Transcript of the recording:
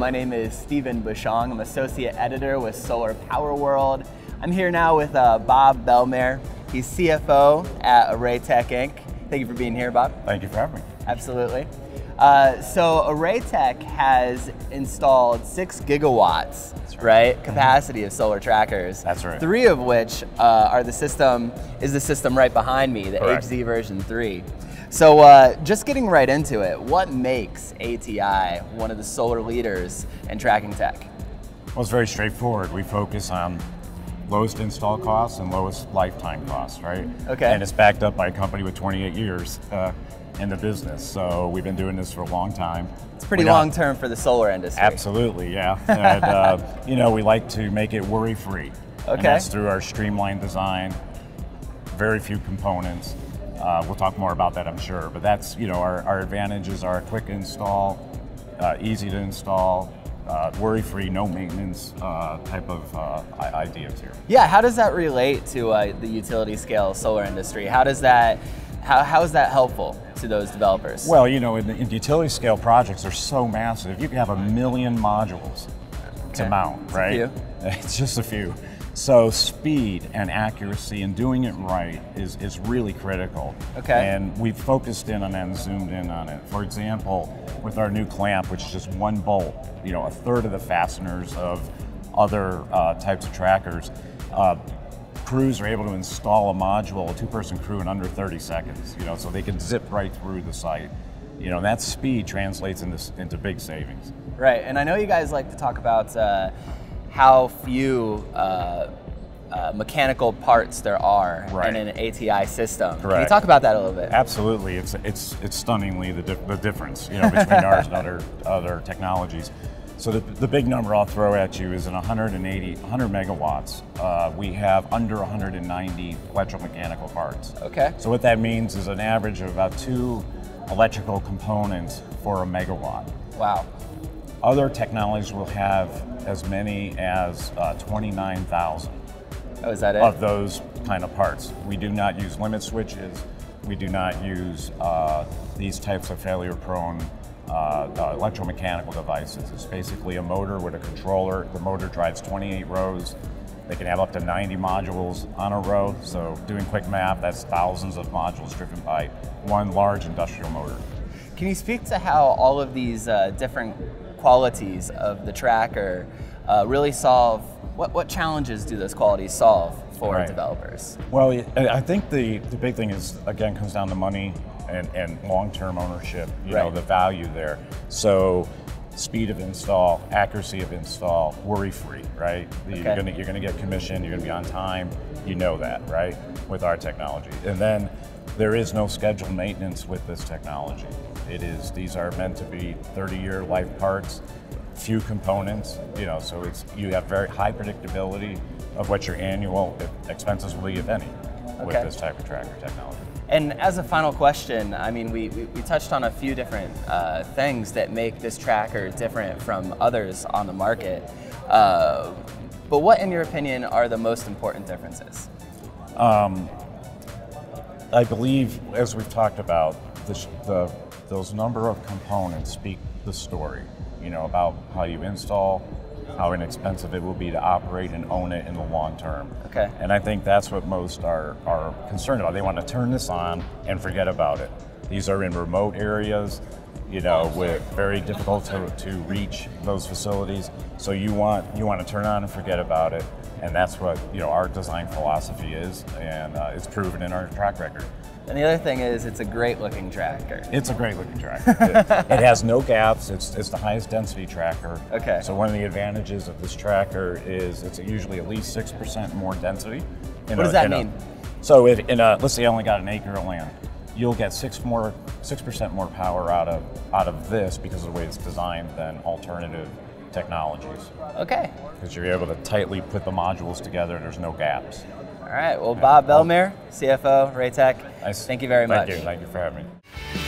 My name is Steven Bushong. I'm associate editor with Solar Power World. I'm here now with Bob Bellemare. He's CFO at Array Tech Inc. Thank you for being here, Bob. Thank you for having me. Absolutely. So Array Tech has installed 6 gigawatts, right, capacity of solar trackers. That's right. 3 of which are the system right behind me, the Correct. HD version 3. So just getting right into it, what makes ATI one of the solar leaders in tracking tech? Well, it's very straightforward. We focus on lowest install costs and lowest lifetime costs, right? Okay. And it's backed up by a company with 28 years in the business. So we've been doing this for a long time. It's pretty long term for the solar industry. Absolutely, yeah. And you know, we like to make it worry-free. Okay. And that's through our streamlined design, very few components. We'll talk more about that, I'm sure, but that's, you know, our advantages are quick install, easy to install, worry-free, no maintenance type of ideas here. Yeah, how does that relate to the utility scale solar industry? How is that helpful to those developers? Well, you know, in utility scale projects are so massive, you can have 1 million modules to mount, it's right? It's just a few. So speed and accuracy and doing it right is really critical. Okay. And we've focused in on that and zoomed in on it. For example, with our new clamp, which is just 1 bolt, you know, 1/3 of the fasteners of other types of trackers, crews are able to install a module, a 2-person crew, in under 30 seconds. You know, so they can zip right through the site. You know, that speed translates into big savings. Right, and I know you guys like to talk about how few mechanical parts there are right. in an ATI system. Correct. Can you talk about that a little bit? Absolutely, it's stunningly the difference, you know, between ours and other technologies. So the big number I'll throw at you is in 100 megawatts. We have under 190 electromechanical parts. Okay. So what that means is an average of about 2 electrical components for a megawatt. Wow. Other technologies will have as many as 29,000 of those kind of parts. We do not use limit switches. We do not use these types of failure-prone electromechanical devices. It's basically a motor with a controller. The motor drives 28 rows. They can have up to 90 modules on a row. So doing quick math, that's thousands of modules driven by one large industrial motor. Can you speak to how all of these different qualities of the tracker really solve, what challenges do those qualities solve for right. developers? Well, I think the big thing is, again, comes down to money and long-term ownership, you right. know, the value there. So speed of install, accuracy of install, worry-free, right? Okay. You're gonna get commissioned, you're gonna be on time, you know that, right, with our technology. And then there is no scheduled maintenance with this technology. These are meant to be 30-year life parts, few components, you know, so you have very high predictability of what your annual expenses will be, if any, okay. with this type of tracker technology. And as a final question, I mean, we touched on a few different things that make this tracker different from others on the market, but what, in your opinion, are the most important differences? I believe, as we've talked about, those number of components speak the story, you know, about how you install, how inexpensive it will be to operate and own it in the long term. Okay. And I think that's what most are concerned about. They want to turn this on and forget about it. These are in remote areas, you know, with very difficult to reach those facilities. So you want to turn on and forget about it. And that's what, you know, our design philosophy is, and it's proven in our track record. And the other thing is, it's a great-looking tracker. It's a great-looking tracker. It has no gaps. It's the highest density tracker. Okay. So one of the advantages of this tracker is it's usually at least 6% more density. What does that mean? So let's say you only got an acre of land, you'll get 6% more power out of this because of the way it's designed than alternative technologies. Okay. Because you're able to tightly put the modules together and there's no gaps. All right, well, Bob Bellemare, CFO, Array Tech, thank you very much. Thank you for having me.